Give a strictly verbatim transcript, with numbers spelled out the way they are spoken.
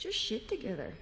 just shit together.